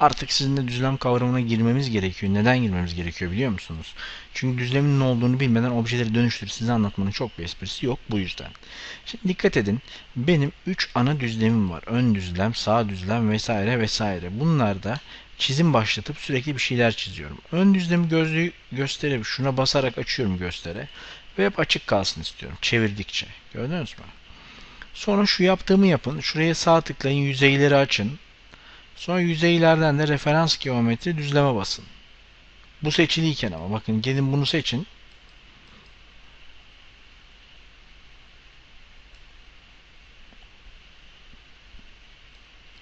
artık sizinle düzlem kavramına girmemiz gerekiyor. Neden girmemiz gerekiyor biliyor musunuz? Çünkü düzlemin ne olduğunu bilmeden objeleri dönüştürüp size anlatmanın çok bir esprisi yok bu yüzden. Şimdi dikkat edin. Benim 3 ana düzlemim var. Ön düzlem, sağ düzlem vesaire vesaire. Bunlarda çizim başlatıp sürekli bir şeyler çiziyorum. Ön düzlemi gösterip şuna basarak açıyorum göstere ve hep açık kalsın istiyorum çevirdikçe. Gördünüz mü? Sonra şu yaptığımı yapın. Şuraya sağ tıklayın, yüzeyleri açın. Sonra yüzeylerden de referans geometri düzleme basın. Bu seçiliyken ama bakın gelin bunu seçin.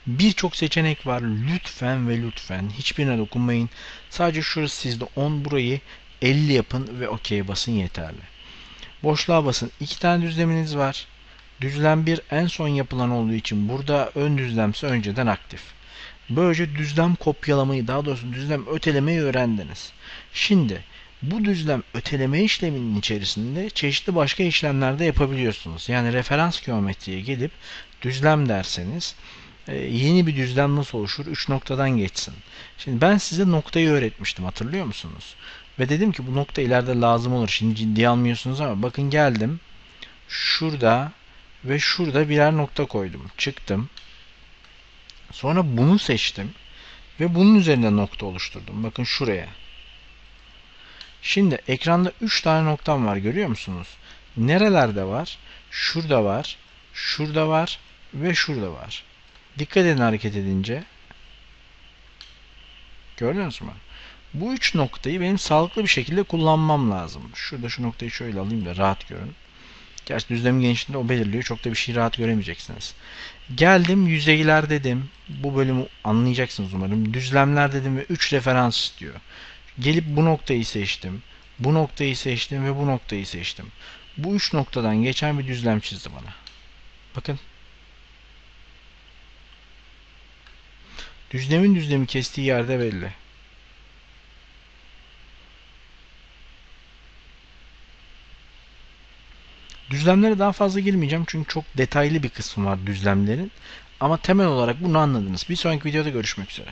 Birçok seçenek var. Lütfen ve lütfen hiçbirine dokunmayın. Sadece şurası sizde 10, burayı 50 yapın ve OK'ye basın yeterli. Boşluğa basın. 2 tane düzleminiz var. Düzlem 1 en son yapılan olduğu için burada, ön düzlemse önceden aktif. Böylece düzlem kopyalamayı, daha doğrusu düzlem ötelemeyi öğrendiniz. Şimdi bu düzlem öteleme işleminin içerisinde çeşitli başka işlemlerde yapabiliyorsunuz. Yani referans geometriye gelip düzlem derseniz yeni bir düzlem nasıl oluşur? 3 noktadan geçsin. Şimdi ben size noktayı öğretmiştim, hatırlıyor musunuz? Ve dedim ki bu nokta ileride lazım olur. Şimdi ciddiye almıyorsunuz ama bakın geldim. Şurada ve şurada birer nokta koydum. Çıktım. Sonra bunu seçtim. Ve bunun üzerinde nokta oluşturdum. Bakın şuraya. Şimdi ekranda 3 tane noktam var. Görüyor musunuz? Nerelerde var? Şurada var. Şurada var. Ve şurada var. Dikkat edin hareket edince. Gördünüz mü? Bu 3 noktayı benim sağlıklı bir şekilde kullanmam lazım. Şurada şu noktayı şöyle alayım da rahat görün. Gerçi düzlemin genişliğinde o belirliyor. Çok da bir şey rahat göremeyeceksiniz. Geldim yüzeyler dedim. Bu bölümü anlayacaksınız umarım. Düzlemler dedim ve 3 referans istiyor. Gelip bu noktayı seçtim. Bu noktayı seçtim ve bu noktayı seçtim. Bu 3 noktadan geçen bir düzlem çizdi bana. Bakın. Düzlemin düzlemi kestiği yerde belli. Düzlemlere daha fazla girmeyeceğim çünkü çok detaylı bir kısmı var düzlemlerin. Ama temel olarak bunu anladınız. Bir sonraki videoda görüşmek üzere.